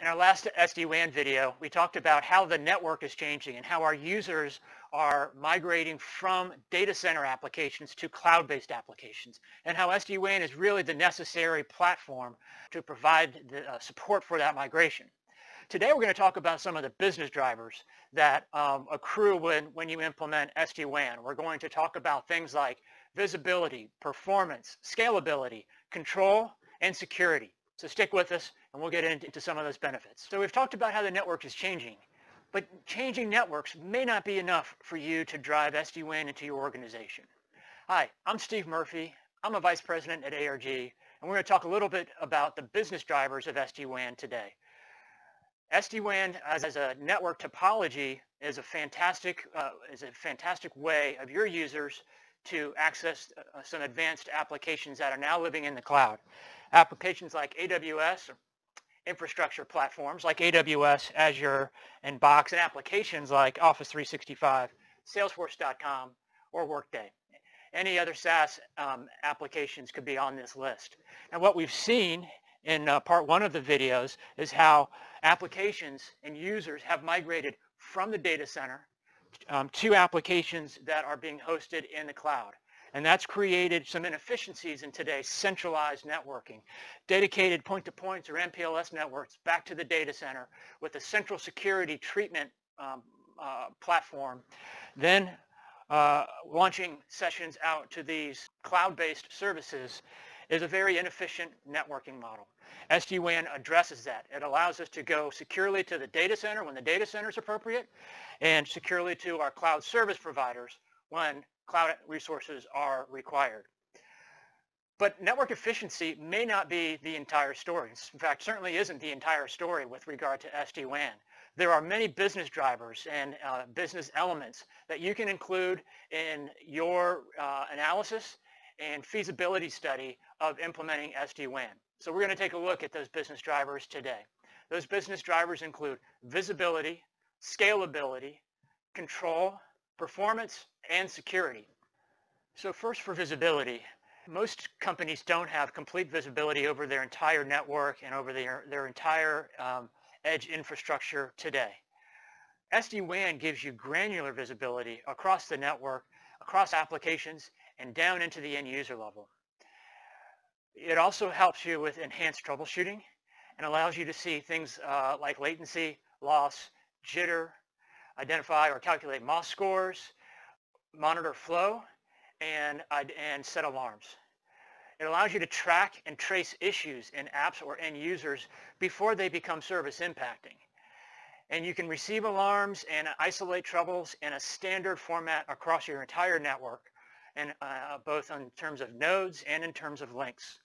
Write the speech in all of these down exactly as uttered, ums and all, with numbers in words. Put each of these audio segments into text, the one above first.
In our last S D WAN video, we talked about how the network is changing and how our users are migrating from data center applications to cloud-based applications, and how S D WAN is really the necessary platform to provide the uh, support for that migration. Today we're going to talk about some of the business drivers that um, accrue when, when you implement S D WAN. We're going to talk about things like visibility, performance, scalability, control, and security. So stick with us and we'll get into some of those benefits. So we've talked about how the network is changing, but changing networks may not be enough for you to drive S D WAN into your organization. Hi, I'm Steve Murphy. I'm a vice president at A R G, and we're going to talk a little bit about the business drivers of S D WAN today. S D WAN as, as a network topology is a fantastic, uh, is a fantastic way of your users to access uh, some advanced applications that are now living in the cloud. Applications like A W S, infrastructure platforms like A W S, Azure, and Box, and applications like Office three sixty-five, Salesforce dot com, or Workday. Any other SaaS um, applications could be on this list. And what we've seen in uh, part one of the videos is how applications and users have migrated from the data center um, to applications that are being hosted in the cloud. And that's created some inefficiencies in today's centralized networking. Dedicated point-to-points or M P L S networks back to the data center with a central security treatment um, uh, platform. Then uh, launching sessions out to these cloud-based services is a very inefficient networking model. S D WAN addresses that. It allows us to go securely to the data center when the data center is appropriate, and securely to our cloud service providers when cloud resources are required. But network efficiency may not be the entire story. In fact, certainly isn't the entire story with regard to S D WAN. There are many business drivers and uh, business elements that you can include in your uh, analysis and feasibility study of implementing S D WAN. So we're going to take a look at those business drivers today. Those business drivers include visibility, scalability, control, performance, and security. So first, for visibility. Most companies don't have complete visibility over their entire network and over their, their entire um, edge infrastructure today. S D WAN gives you granular visibility across the network, across applications, and down into the end user level. It also helps you with enhanced troubleshooting and allows you to see things uh, like latency, loss, jitter, identify or calculate M O S scores, monitor flow, and, and set alarms. It allows you to track and trace issues in apps or end users before they become service impacting. And you can receive alarms and isolate troubles in a standard format across your entire network, and uh, both in terms of nodes and in terms of links.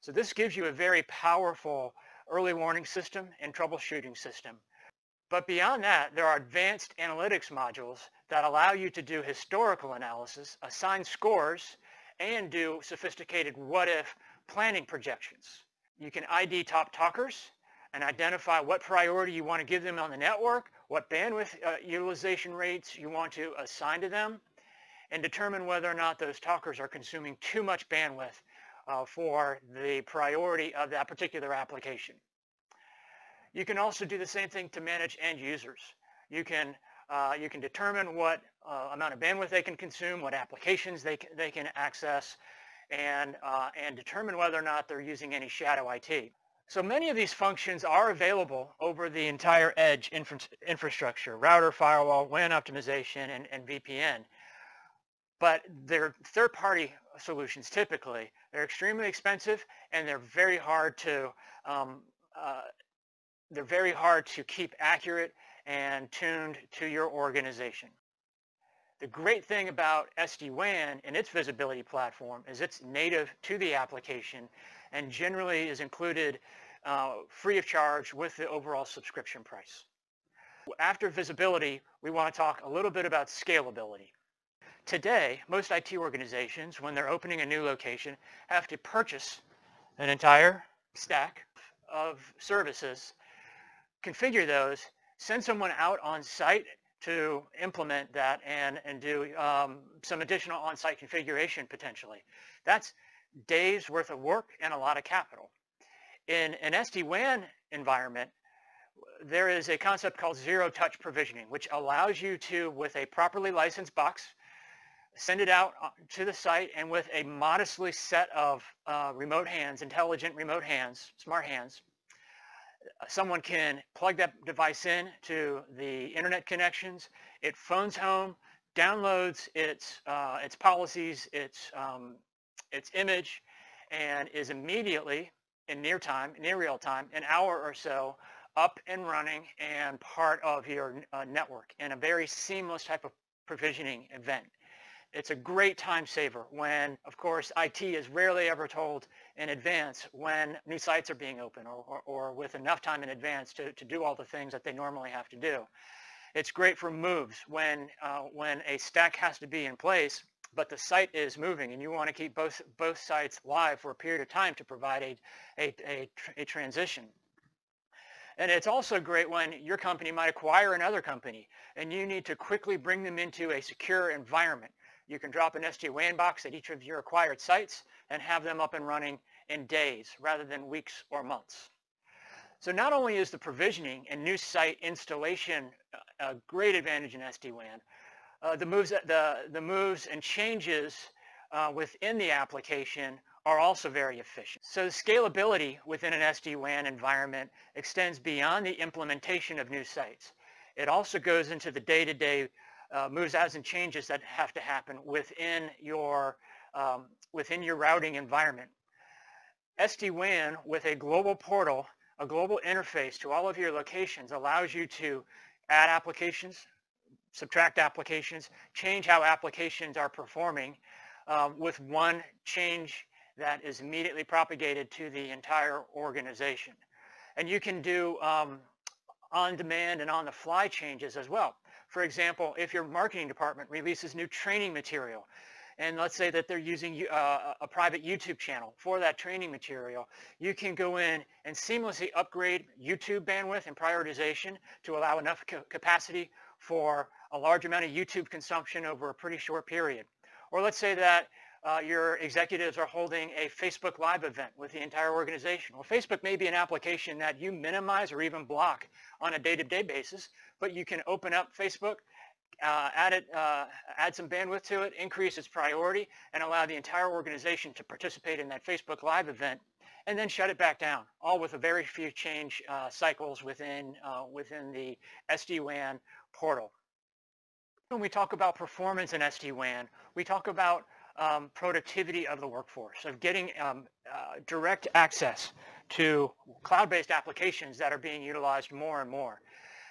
So this gives you a very powerful early warning system and troubleshooting system. But beyond that, there are advanced analytics modules that allow you to do historical analysis, assign scores, and do sophisticated what-if planning projections. You can I D top talkers and identify what priority you want to give them on the network, what bandwidth uh, utilization rates you want to assign to them, and determine whether or not those talkers are consuming too much bandwidth uh, for the priority of that particular application. You can also do the same thing to manage end users. You can, uh, you can determine what uh, amount of bandwidth they can consume, what applications they, they can access, and, uh, and determine whether or not they're using any shadow I T. So many of these functions are available over the entire edge infra infrastructure, router, firewall, W A N optimization, and, and V P N. But they're third-party solutions typically. They're extremely expensive, and they're very hard to um, uh, They're very hard to keep accurate and tuned to your organization. The great thing about S D WAN and its visibility platform is it's native to the application and generally is included uh, free of charge with the overall subscription price. After visibility, we want to talk a little bit about scalability. Today, most I T organizations, when they're opening a new location, have to purchase an entire stack of services, configure those, send someone out on site to implement that, and, and do um, some additional on-site configuration potentially. That's days worth of work and a lot of capital. In an S D WAN environment, there is a concept called zero-touch provisioning, which allows you to, with a properly licensed box, send it out to the site, and with a modestly set of uh, remote hands, intelligent remote hands, smart hands, someone can plug that device in to the internet connections. It phones home, downloads its uh, its policies, its um, its image, and is immediately in near time, near real time, an hour or so, up and running and part of your uh, network in a very seamless type of provisioning event. It's a great time saver when, of course, I T is rarely ever told in advance when new sites are being open, or, or, or with enough time in advance to, to do all the things that they normally have to do. It's great for moves when, uh, when a stack has to be in place, but the site is moving and you want to keep both, both sites live for a period of time to provide a, a, a, a transition. And it's also great when your company might acquire another company and you need to quickly bring them into a secure environment. You can drop an S D WAN box at each of your acquired sites and have them up and running in days rather than weeks or months. So not only is the provisioning and new site installation a great advantage in S D WAN, uh, the moves, the, the moves and changes uh, within the application are also very efficient. So the scalability within an S D WAN environment extends beyond the implementation of new sites. It also goes into the day-to-day Uh, moves, as and changes that have to happen within your um, within your routing environment. S D WAN with a global portal, a global interface to all of your locations, allows you to add applications, subtract applications, change how applications are performing um, with one change that is immediately propagated to the entire organization. And you can do um, on-demand and on-the-fly changes as well. For example, if your marketing department releases new training material, and let's say that they're using uh, a private YouTube channel for that training material, you can go in and seamlessly upgrade YouTube bandwidth and prioritization to allow enough ca- capacity for a large amount of YouTube consumption over a pretty short period. Or let's say that uh, your executives are holding a Facebook Live event with the entire organization. Well, Facebook may be an application that you minimize or even block on a day-to-day basis, but you can open up Facebook, uh, add, it, uh, add some bandwidth to it, increase its priority, and allow the entire organization to participate in that Facebook Live event, and then shut it back down, all with a very few change uh, cycles within, uh, within the S D WAN portal. When we talk about performance in S D WAN, we talk about um, productivity of the workforce, of getting um, uh, direct access to cloud-based applications that are being utilized more and more.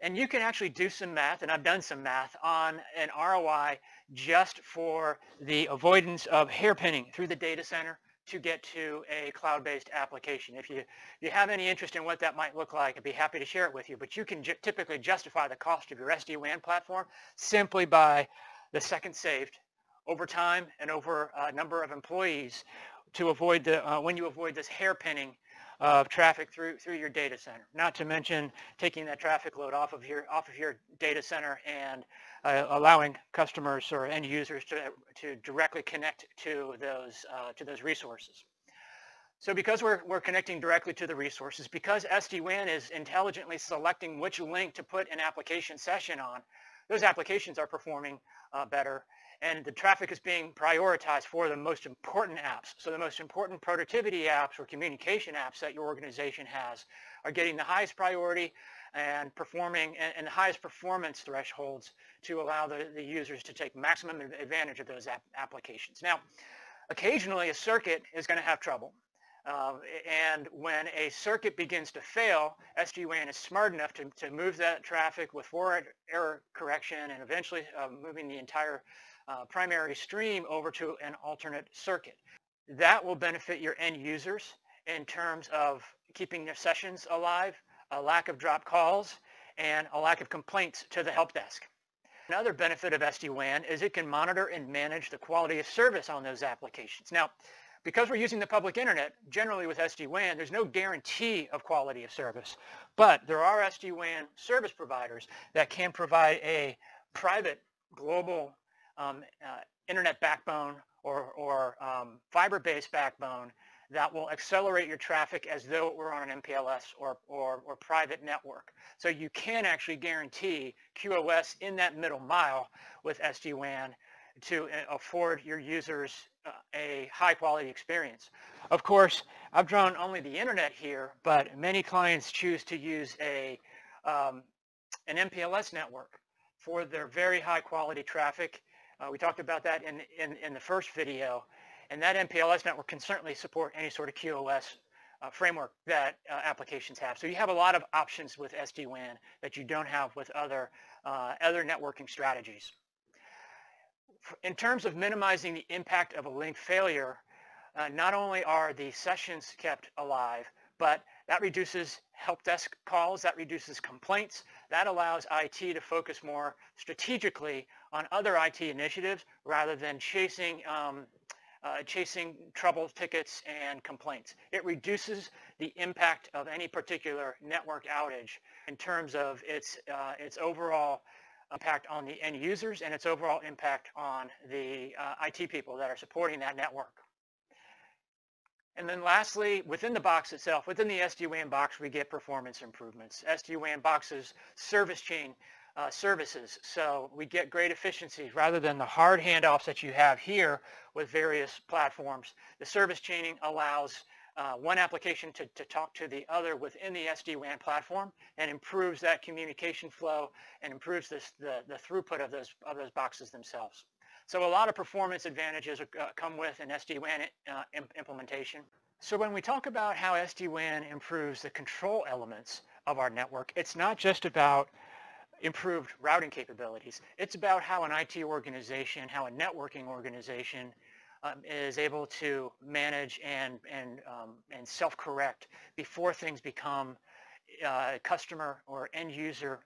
And you can actually do some math, and I've done some math, on an R O I just for the avoidance of hairpinning through the data center to get to a cloud-based application. If you, if you have any interest in what that might look like, I'd be happy to share it with you. But you can ju- typically justify the cost of your S D WAN platform simply by the second saved over time and over a number of employees to avoid the, uh, when you avoid this hairpinning of traffic through through your data center, not to mention taking that traffic load off of your off of your data center and uh, allowing customers or end users to to directly connect to those uh, to those resources. So because we're we're connecting directly to the resources, because S D WAN is intelligently selecting which link to put an application session on, those applications are performing uh, better. And the traffic is being prioritized for the most important apps. So the most important productivity apps or communication apps that your organization has are getting the highest priority and performing and, and the highest performance thresholds to allow the, the users to take maximum advantage of those app applications. Now, occasionally a circuit is going to have trouble. Uh, and when a circuit begins to fail, S D WAN is smart enough to, to move that traffic with forward error correction and eventually uh, moving the entire Uh, primary stream over to an alternate circuit. That will benefit your end users in terms of keeping their sessions alive, a lack of drop calls, and a lack of complaints to the help desk. Another benefit of S D WAN is it can monitor and manage the quality of service on those applications. Now, because we're using the public internet, generally with S D WAN, there's no guarantee of quality of service, but there are S D WAN service providers that can provide a private global Um, uh, internet backbone or, or um, fiber-based backbone that will accelerate your traffic as though it were on an M P L S or, or, or private network. So you can actually guarantee Q O S in that middle mile with S D WAN to afford your users a high quality experience. Of course, I've drawn only the internet here, but many clients choose to use a, um, an M P L S network for their very high quality traffic. Uh, we talked about that in, in, in the first video. And that M P L S network can certainly support any sort of Q O S uh, framework that uh, applications have. So you have a lot of options with S D WAN that you don't have with other, uh, other networking strategies. In terms of minimizing the impact of a link failure, uh, not only are the sessions kept alive, but that reduces help desk calls, that reduces complaints, that allows I T to focus more strategically on other I T initiatives rather than chasing, um, uh, chasing trouble tickets and complaints. It reduces the impact of any particular network outage in terms of its, uh, its overall impact on the end users and its overall impact on the uh, I T people that are supporting that network. And then lastly, within the box itself, within the S D WAN box, we get performance improvements. S D WAN boxes, service chain uh, services. So we get great efficiencies rather than the hard handoffs that you have here with various platforms. The service chaining allows Uh, one application to, to talk to the other within the S D WAN platform and improves that communication flow and improves this, the, the throughput of those, of those boxes themselves. So a lot of performance advantages uh, come with an S D WAN uh, implementation. So when we talk about how S D WAN improves the control elements of our network, it's not just about improved routing capabilities. It's about how an I T organization, how a networking organization Um, is able to manage and, and, um, and self-correct before things become uh, customer or end user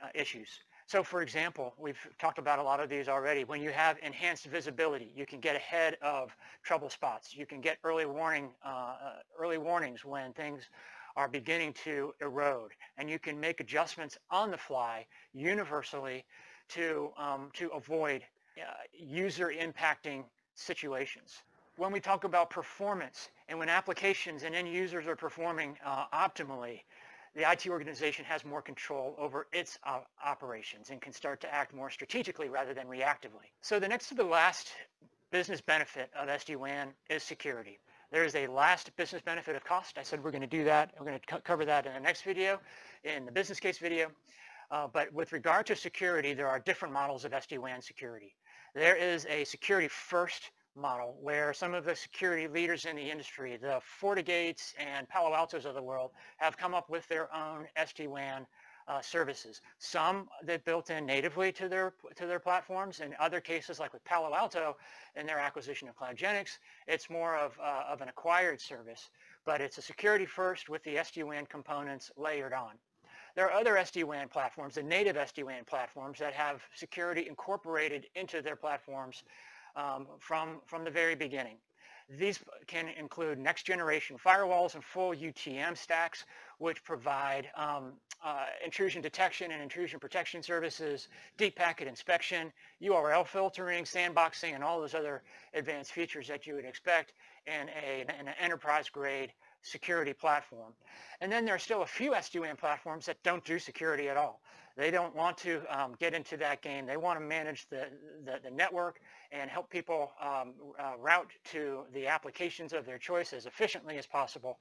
uh, issues. So for example, we've talked about a lot of these already. When you have enhanced visibility, you can get ahead of trouble spots. You can get early, warning, uh, early warnings when things are beginning to erode. And you can make adjustments on the fly universally to, um, to avoid uh, user impacting situations. When we talk about performance and when applications and end users are performing uh, optimally, the I T organization has more control over its uh, operations and can start to act more strategically rather than reactively. So the next to the last business benefit of S D WAN is security. There is a last business benefit of cost. I said we're going to do that. We're going to co cover that in the next video, in the business case video. Uh, but with regard to security, there are different models of S D WAN security. There is a security first model where some of the security leaders in the industry, the FortiGates and Palo Altos of the world, have come up with their own S D WAN uh, services. Some that built in natively to their, to their platforms. In other cases, like with Palo Alto and their acquisition of CloudGenix, it's more of, uh, of an acquired service, but it's a security first with the S D WAN components layered on. There are other S D WAN platforms, the native S D WAN platforms, that have security incorporated into their platforms um, from, from the very beginning. These can include next generation firewalls and full U T M stacks, which provide um, uh, intrusion detection and intrusion protection services, deep packet inspection, U R L filtering, sandboxing, and all those other advanced features that you would expect in, a, in an enterprise grade security platform. And then there are still a few S D WAN platforms that don't do security at all. They don't want to um, get into that game. They want to manage the, the, the network and help people um, uh, route to the applications of their choice as efficiently as possible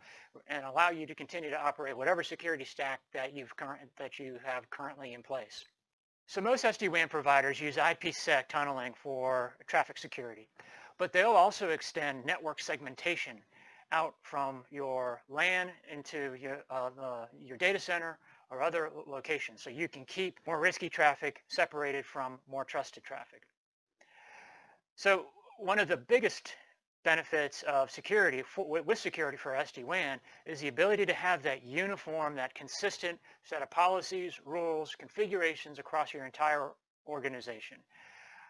and allow you to continue to operate whatever security stack that, you've current, that you have currently in place. So most S D WAN providers use IPsec tunneling for traffic security, but they'll also extend network segmentation out from your LAN into your, uh, the, your data center or other locations, so you can keep more risky traffic separated from more trusted traffic. So one of the biggest benefits of security for, with security for S D WAN is the ability to have that uniform, that consistent set of policies, rules, configurations across your entire organization.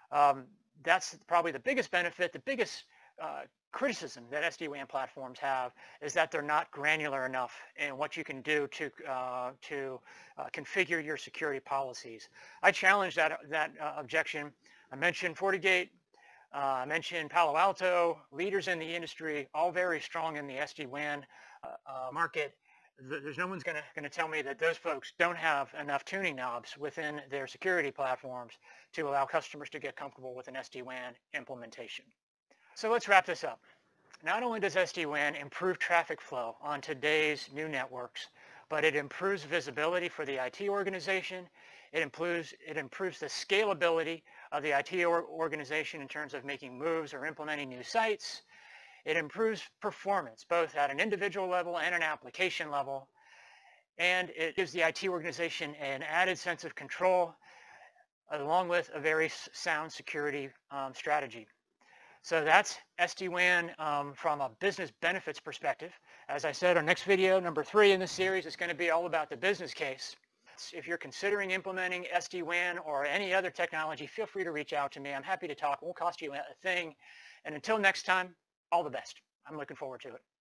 Um, that's probably the biggest benefit. The biggest uh, criticism that S D WAN platforms have is that they're not granular enough in what you can do to uh, to uh, configure your security policies. I challenged that that uh, objection. I mentioned FortiGate, Uh, I mentioned Palo Alto, leaders in the industry, all very strong in the S D WAN uh, uh, market. There's no one's going to tell me that those folks don't have enough tuning knobs within their security platforms to allow customers to get comfortable with an S D WAN implementation. So let's wrap this up. Not only does S D WAN improve traffic flow on today's new networks, but it improves visibility for the I T organization. It improves, it improves the scalability of the I T organization in terms of making moves or implementing new sites. It improves performance, both at an individual level and an application level. And it gives the I T organization an added sense of control, along with a very sound security um, strategy. So that's S D WAN um, from a business benefits perspective. As I said, our next video, number three in this series, is going to be all about the business case. If you're considering implementing S D WAN or any other technology, feel free to reach out to me. I'm happy to talk. It won't cost you a thing. And until next time, all the best. I'm looking forward to it.